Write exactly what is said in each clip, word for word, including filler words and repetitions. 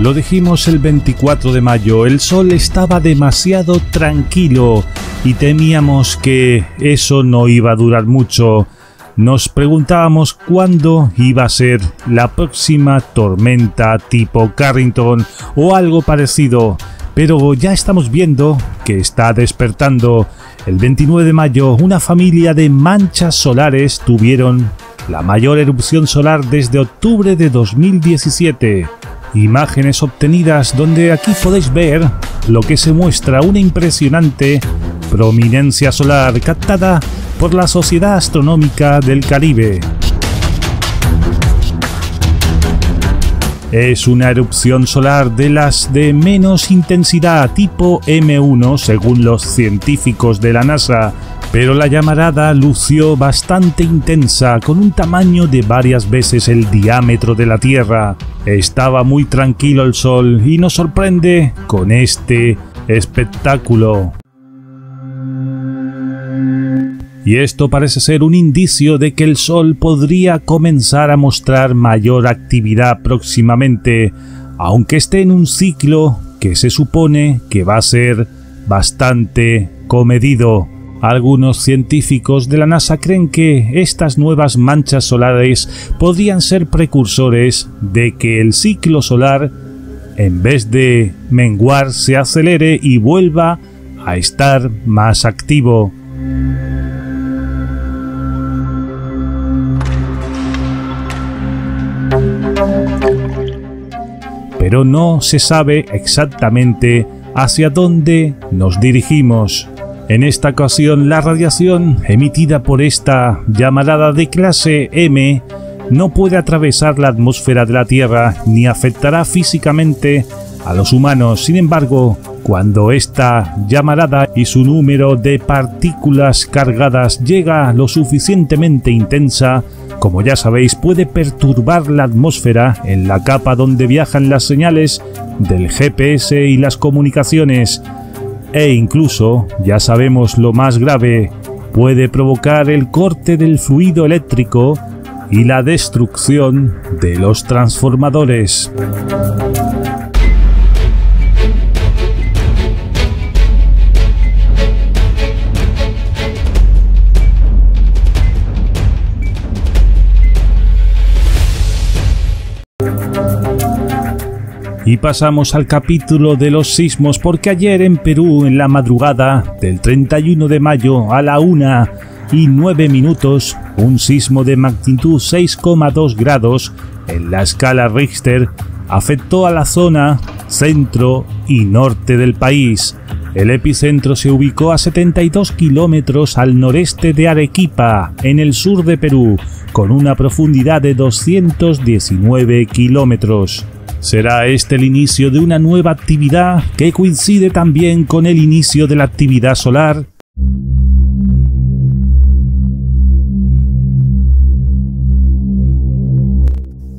Lo dijimos el veinticuatro de mayo, el sol estaba demasiado tranquilo y temíamos que eso no iba a durar mucho. Nos preguntábamos cuándo iba a ser la próxima tormenta tipo Carrington o algo parecido, pero ya estamos viendo que está despertando. El veintinueve de mayo, una familia de manchas solares tuvieron la mayor erupción solar desde octubre de dos mil diecisiete. Imágenes obtenidas donde aquí podéis ver lo que se muestra, una impresionante prominencia solar captada por la Sociedad Astronómica del Caribe. Es una erupción solar de las de menos intensidad, tipo eme uno según los científicos de la NASA, pero la llamarada lució bastante intensa, con un tamaño de varias veces el diámetro de la Tierra. Estaba muy tranquilo el sol y nos sorprende con este espectáculo. Y esto parece ser un indicio de que el sol podría comenzar a mostrar mayor actividad próximamente, aunque esté en un ciclo que se supone que va a ser bastante comedido. Algunos científicos de la NASA creen que estas nuevas manchas solares podrían ser precursores de que el ciclo solar, en vez de menguar, se acelere y vuelva a estar más activo. Pero no se sabe exactamente hacia dónde nos dirigimos. En esta ocasión, la radiación emitida por esta llamarada de clase eme no puede atravesar la atmósfera de la Tierra ni afectará físicamente a los humanos. Sin embargo, cuando esta llamarada y su número de partículas cargadas llega lo suficientemente intensa, como ya sabéis, puede perturbar la atmósfera en la capa donde viajan las señales del ge pe ese y las comunicaciones. E incluso, ya sabemos lo más grave, puede provocar el corte del fluido eléctrico y la destrucción de los transformadores. Y pasamos al capítulo de los sismos, porque ayer en Perú, en la madrugada del treinta y uno de mayo a la una y nueve minutos, un sismo de magnitud seis coma dos grados en la escala Richter afectó a la zona centro y norte del país. El epicentro se ubicó a setenta y dos kilómetros al noreste de Arequipa, en el sur de Perú, con una profundidad de doscientos diecinueve kilómetros. Será este el inicio de una nueva actividad que coincide también con el inicio de la actividad solar.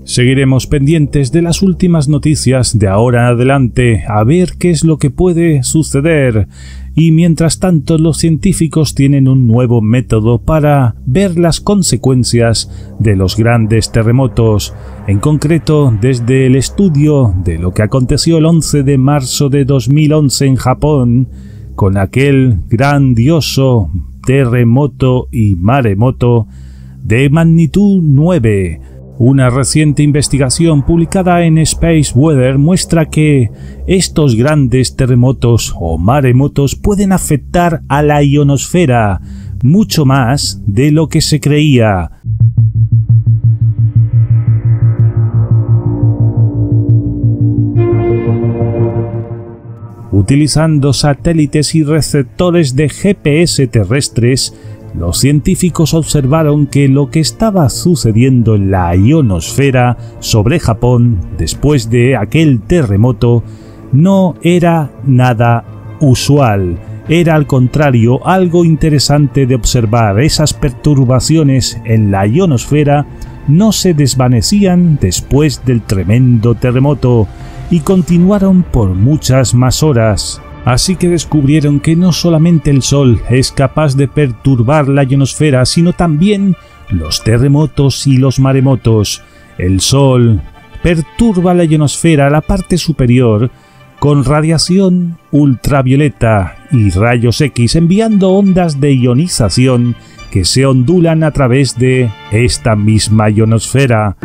Seguiremos pendientes de las últimas noticias de ahora en adelante, a ver qué es lo que puede suceder. Y mientras tanto, los científicos tienen un nuevo método para ver las consecuencias de los grandes terremotos. En concreto, desde el estudio de lo que aconteció el once de marzo de dos mil once en Japón, con aquel grandioso terremoto y maremoto de magnitud nueve. Una reciente investigación publicada en Space Weather muestra que estos grandes terremotos o maremotos pueden afectar a la ionosfera mucho más de lo que se creía. Utilizando satélites y receptores de ge pe ese terrestres, los científicos observaron que lo que estaba sucediendo en la ionosfera sobre Japón después de aquel terremoto no era nada usual. Era al contrario algo interesante de observar. Esas perturbaciones en la ionosfera no se desvanecían después del tremendo terremoto y continuaron por muchas más horas. Así que descubrieron que no solamente el sol es capaz de perturbar la ionosfera, sino también los terremotos y los maremotos. El sol perturba la ionosfera, la parte superior, con radiación ultravioleta y rayos X, enviando ondas de ionización que se ondulan a través de esta misma ionosfera.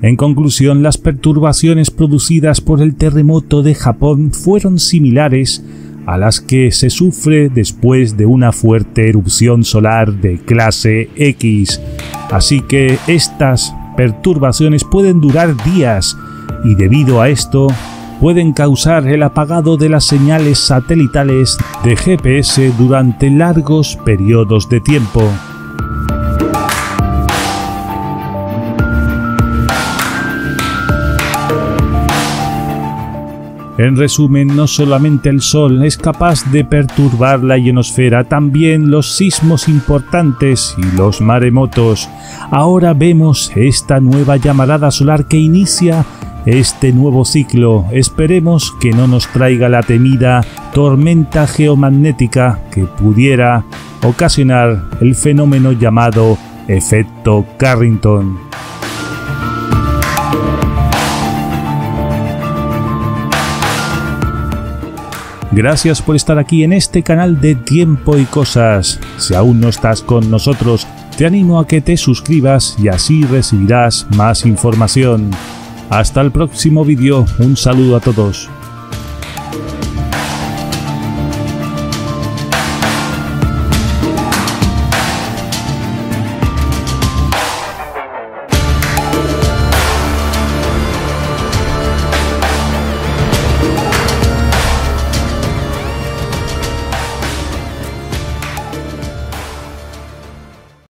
En conclusión, las perturbaciones producidas por el terremoto de Japón fueron similares a las que se sufre después de una fuerte erupción solar de clase X. Así que estas perturbaciones pueden durar días y debido a esto pueden causar el apagado de las señales satelitales de G P S durante largos periodos de tiempo. En resumen, no solamente el Sol es capaz de perturbar la ionosfera, también los sismos importantes y los maremotos. Ahora vemos esta nueva llamarada solar que inicia este nuevo ciclo. Esperemos que no nos traiga la temida tormenta geomagnética que pudiera ocasionar el fenómeno llamado Efecto Carrington. Gracias por estar aquí en este canal de Tiempo y Cosas. Si aún no estás con nosotros, te animo a que te suscribas y así recibirás más información. Hasta el próximo vídeo, un saludo a todos.